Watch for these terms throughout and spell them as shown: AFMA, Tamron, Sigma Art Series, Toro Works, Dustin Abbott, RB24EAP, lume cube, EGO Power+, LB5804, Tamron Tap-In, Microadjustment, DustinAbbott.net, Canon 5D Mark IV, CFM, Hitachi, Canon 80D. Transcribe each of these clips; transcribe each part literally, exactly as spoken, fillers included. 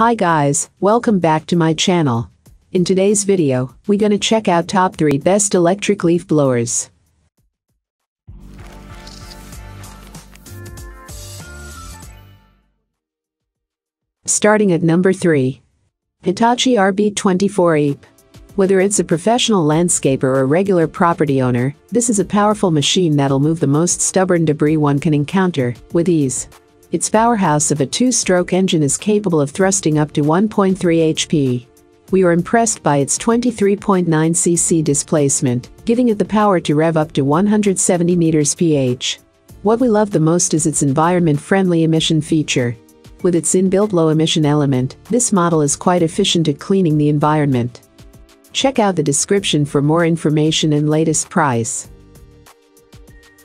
Hi guys, welcome back to my channel. In today's video, we gonna check out top three best electric leaf blowers. Starting at number three. Hitachi R B twenty-four E A P. Whether it's a professional landscaper or a regular property owner, this is a powerful machine that'll move the most stubborn debris one can encounter with ease. Its powerhouse of a two-stroke engine is capable of thrusting up to one point three horsepower. We were impressed by its twenty-three point nine cc displacement, giving it the power to rev up to one hundred seventy meters per hour. What we love the most is its environment-friendly emission feature. With its inbuilt low-emission element, this model is quite efficient at cleaning the environment. Check out the description for more information and latest price.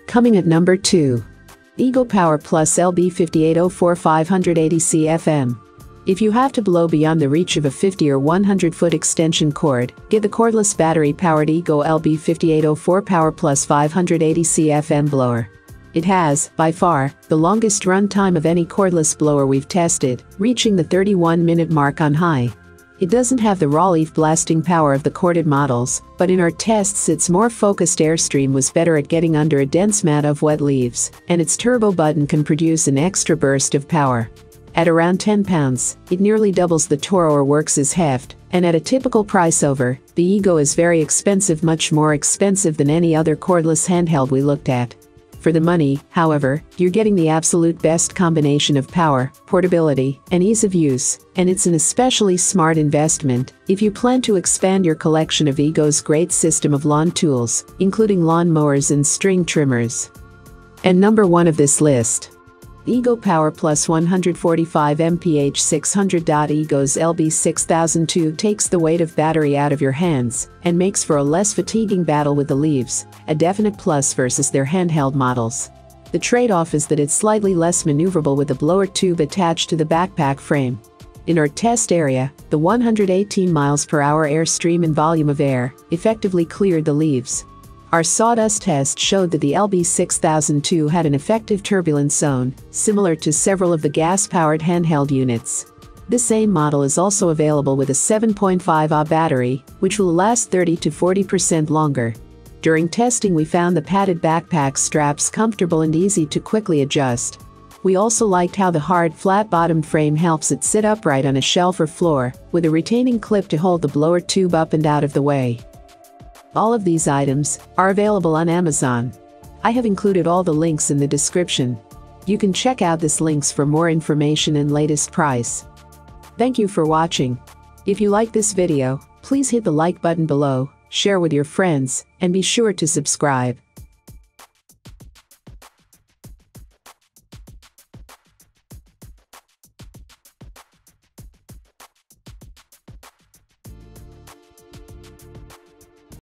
Coming at number two. EGO Power plus L B five eight zero four five hundred eighty C F M. If you have to blow beyond the reach of a fifty or one hundred foot extension cord, get the cordless battery-powered EGO L B five eight zero four Power plus five hundred eighty C F M blower. It has, by far, the longest run time of any cordless blower we've tested, reaching the thirty-one minute mark on high. It doesn't have the raw leaf blasting power of the corded models, but in our tests its more focused airstream was better at getting under a dense mat of wet leaves, and its turbo button can produce an extra burst of power. At around ten pounds, it nearly doubles the Toro Works' heft, and at a typical price over, the EGO is very expensive, much more expensive than any other cordless handheld we looked at. For the money, however, you're getting the absolute best combination of power, portability, and ease of use, and it's an especially smart investment if you plan to expand your collection of EGO's great system of lawn tools, including lawn mowers and string trimmers. And number one of this list. EGO Power Plus one hundred forty-five M P H six hundred. EGO's L B six thousand two takes the weight of battery out of your hands and makes for a less fatiguing battle with the leaves, a definite plus versus their handheld models. The trade-off is that it's slightly less maneuverable with a blower tube attached to the backpack frame. In our test area, the one hundred eighteen miles per hour airstream and volume of air effectively cleared the leaves. Our sawdust test showed that the L B six thousand two had an effective turbulence zone, similar to several of the gas-powered handheld units. This same model is also available with a seven point five amp hour battery, which will last thirty to forty percent longer. During testing we found the padded backpack straps comfortable and easy to quickly adjust. We also liked how the hard flat-bottomed frame helps it sit upright on a shelf or floor, with a retaining clip to hold the blower tube up and out of the way. All of these items are available on Amazon. I have included all the links in the description. You can check out these links for more information and latest price. Thank you for watching. If you like this video, please hit the like button below, share with your friends, and be sure to subscribe.